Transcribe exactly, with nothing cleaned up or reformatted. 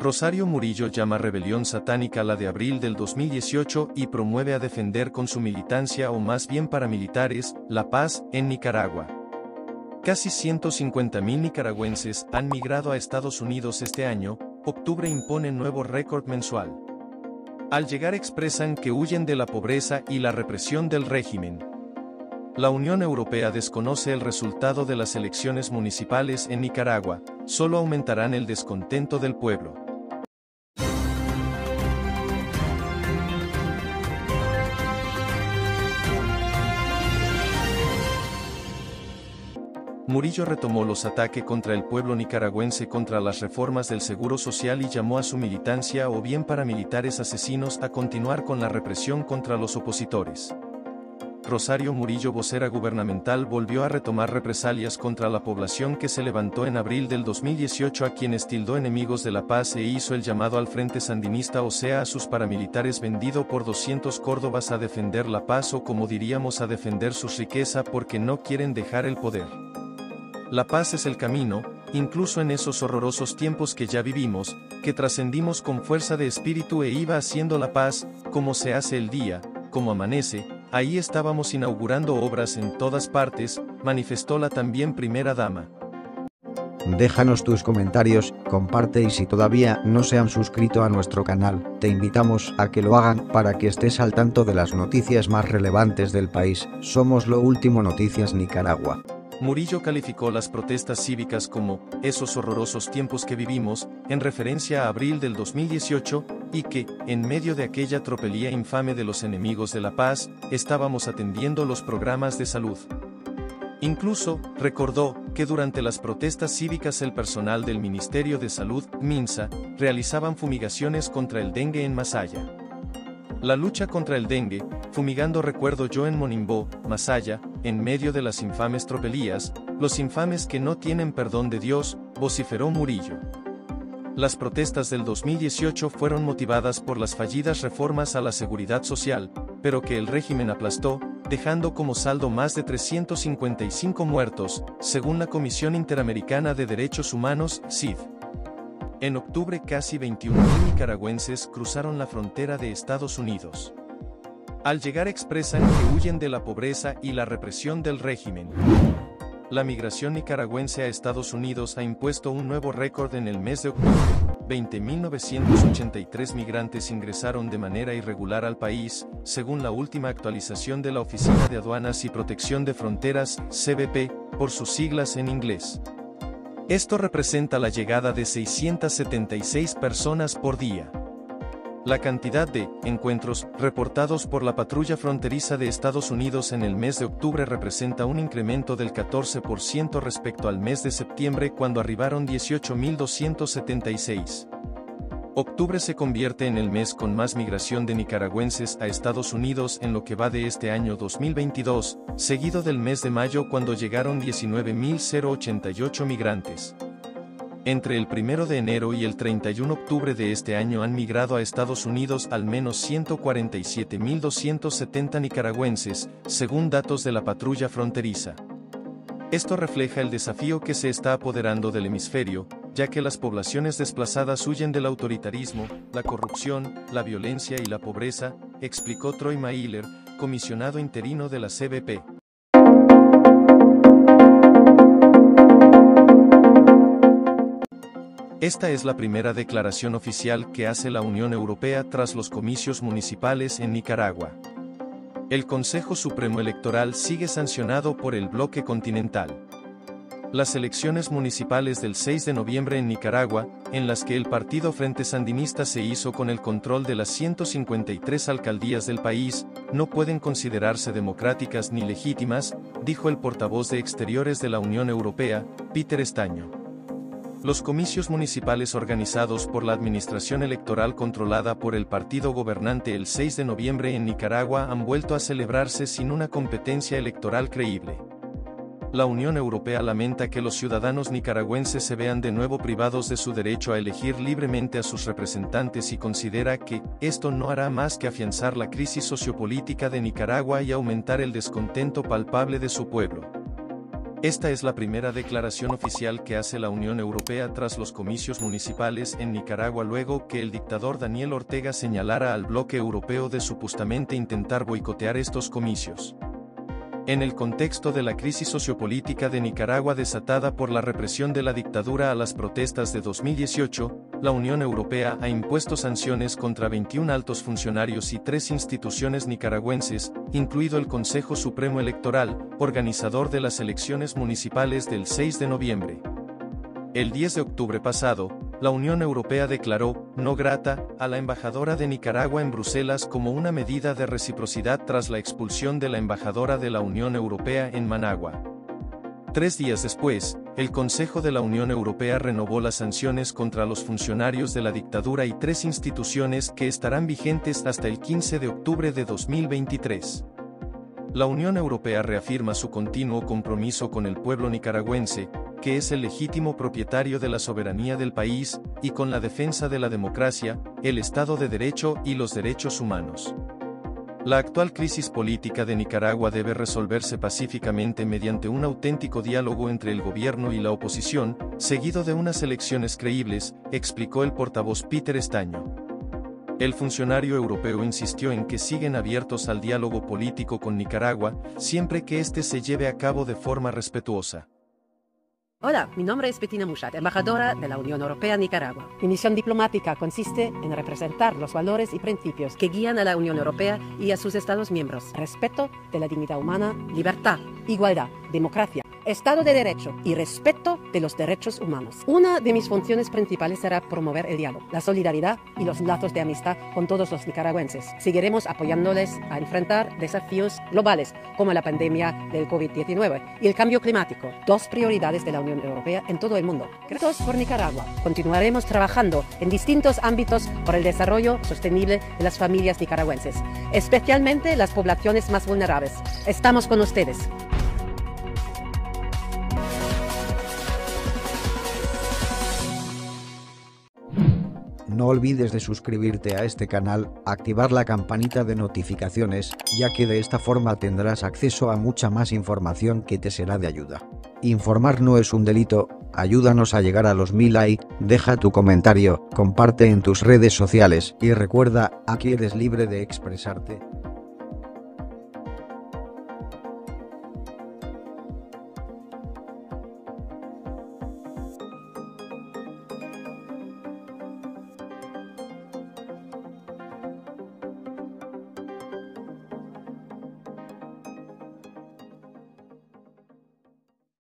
Rosario Murillo llama rebelión satánica la de abril del dos mil dieciocho y promueve a defender con su militancia o más bien paramilitares, la paz, en Nicaragua. Casi ciento cincuenta mil nicaragüenses han migrado a Estados Unidos este año, octubre impone nuevo récord mensual. Al llegar expresan que huyen de la pobreza y la represión del régimen. La Unión Europea desconoce el resultado de las elecciones municipales en Nicaragua, solo aumentarán el descontento del pueblo. Murillo retomó los ataques contra el pueblo nicaragüense contra las reformas del Seguro Social y llamó a su militancia o bien paramilitares asesinos a continuar con la represión contra los opositores. Rosario Murillo, vocera gubernamental, volvió a retomar represalias contra la población que se levantó en abril del dos mil dieciocho a quienes tildó enemigos de la paz e hizo el llamado al Frente Sandinista, o sea a sus paramilitares vendido por doscientos córdobas, a defender la paz, o como diríamos, a defender su riqueza porque no quieren dejar el poder. La paz es el camino, incluso en esos horrorosos tiempos que ya vivimos, que trascendimos con fuerza de espíritu e iba haciendo la paz, como se hace el día, como amanece, ahí estábamos inaugurando obras en todas partes, manifestó la también primera dama. Déjanos tus comentarios, comparte y si todavía no se han suscrito a nuestro canal, te invitamos a que lo hagan para que estés al tanto de las noticias más relevantes del país. Somos Lo Último Noticias Nicaragua. Murillo calificó las protestas cívicas como «esos horrorosos tiempos que vivimos», en referencia a abril del dos mil dieciocho, y que, en medio de aquella tropelía infame de los enemigos de la paz, estábamos atendiendo los programas de salud. Incluso, recordó, que durante las protestas cívicas el personal del Ministerio de Salud, MINSA, realizaban fumigaciones contra el dengue en Masaya. La lucha contra el dengue, fumigando recuerdo yo en Monimbó, Masaya, en medio de las infames tropelías, los infames que no tienen perdón de Dios, vociferó Murillo. Las protestas del dos mil dieciocho fueron motivadas por las fallidas reformas a la seguridad social, pero que el régimen aplastó, dejando como saldo más de trescientos cincuenta y cinco muertos, según la Comisión Interamericana de Derechos Humanos, C I D. En octubre casi veintiún mil nicaragüenses cruzaron la frontera de Estados Unidos. Al llegar expresan que huyen de la pobreza y la represión del régimen. La migración nicaragüense a Estados Unidos ha impuesto un nuevo récord en el mes de octubre. veinte mil novecientos ochenta y tres migrantes ingresaron de manera irregular al país, según la última actualización de la Oficina de Aduanas y Protección de Fronteras, C B P, por sus siglas en inglés. Esto representa la llegada de seiscientas setenta y seis personas por día. La cantidad de encuentros reportados por la patrulla fronteriza de Estados Unidos en el mes de octubre representa un incremento del catorce por ciento respecto al mes de septiembre, cuando arribaron dieciocho mil doscientos setenta y seis. Octubre se convierte en el mes con más migración de nicaragüenses a Estados Unidos en lo que va de este año dos mil veintidós, seguido del mes de mayo, cuando llegaron diecinueve mil ochenta y ocho migrantes. Entre el primero de enero y el treinta y uno de octubre de este año han migrado a Estados Unidos al menos ciento cuarenta y siete mil doscientos setenta nicaragüenses, según datos de la patrulla fronteriza. Esto refleja el desafío que se está apoderando del hemisferio, ya que las poblaciones desplazadas huyen del autoritarismo, la corrupción, la violencia y la pobreza, explicó Troy Miller, comisionado interino de la C B P. Esta es la primera declaración oficial que hace la Unión Europea tras los comicios municipales en Nicaragua. El Consejo Supremo Electoral sigue sancionado por el bloque continental. Las elecciones municipales del seis de noviembre en Nicaragua, en las que el partido Frente Sandinista se hizo con el control de las ciento cincuenta y tres alcaldías del país, no pueden considerarse democráticas ni legítimas, dijo el portavoz de Exteriores de la Unión Europea, Peter Estaño. Los comicios municipales organizados por la administración electoral controlada por el partido gobernante el seis de noviembre en Nicaragua han vuelto a celebrarse sin una competencia electoral creíble. La Unión Europea lamenta que los ciudadanos nicaragüenses se vean de nuevo privados de su derecho a elegir libremente a sus representantes y considera que esto no hará más que afianzar la crisis sociopolítica de Nicaragua y aumentar el descontento palpable de su pueblo. Esta es la primera declaración oficial que hace la Unión Europea tras los comicios municipales en Nicaragua luego que el dictador Daniel Ortega señalara al bloque europeo de supuestamente intentar boicotear estos comicios. En el contexto de la crisis sociopolítica de Nicaragua desatada por la represión de la dictadura a las protestas de dos mil dieciocho, la Unión Europea ha impuesto sanciones contra veintiún altos funcionarios y tres instituciones nicaragüenses, incluido el Consejo Supremo Electoral, organizador de las elecciones municipales del seis de noviembre. El diez de octubre pasado, la Unión Europea declaró no grata a la embajadora de Nicaragua en Bruselas como una medida de reciprocidad tras la expulsión de la embajadora de la Unión Europea en Managua. Tres días después, el Consejo de la Unión Europea renovó las sanciones contra los funcionarios de la dictadura y tres instituciones que estarán vigentes hasta el quince de octubre de dos mil veintitrés. La Unión Europea reafirma su continuo compromiso con el pueblo nicaragüense, que es el legítimo propietario de la soberanía del país, y con la defensa de la democracia, el Estado de Derecho y los derechos humanos. La actual crisis política de Nicaragua debe resolverse pacíficamente mediante un auténtico diálogo entre el gobierno y la oposición, seguido de unas elecciones creíbles, explicó el portavoz Peter Estaño. El funcionario europeo insistió en que siguen abiertos al diálogo político con Nicaragua, siempre que éste se lleve a cabo de forma respetuosa. Hola, mi nombre es Bettina Mushat, embajadora de la Unión Europea en Nicaragua. Mi misión diplomática consiste en representar los valores y principios que guían a la Unión Europea y a sus Estados miembros. Respeto de la dignidad humana, libertad, igualdad, democracia, Estado de Derecho y respeto de los derechos humanos. Una de mis funciones principales será promover el diálogo, la solidaridad y los lazos de amistad con todos los nicaragüenses. Seguiremos apoyándoles a enfrentar desafíos globales como la pandemia del COVID diecinueve y el cambio climático, dos prioridades de la Unión Europea en todo el mundo. Gracias por Nicaragua. Continuaremos trabajando en distintos ámbitos por el desarrollo sostenible de las familias nicaragüenses, especialmente las poblaciones más vulnerables. Estamos con ustedes. No olvides de suscribirte a este canal, activar la campanita de notificaciones, ya que de esta forma tendrás acceso a mucha más información que te será de ayuda. Informar no es un delito, ayúdanos a llegar a los mil likes, deja tu comentario, comparte en tus redes sociales y recuerda, aquí eres libre de expresarte.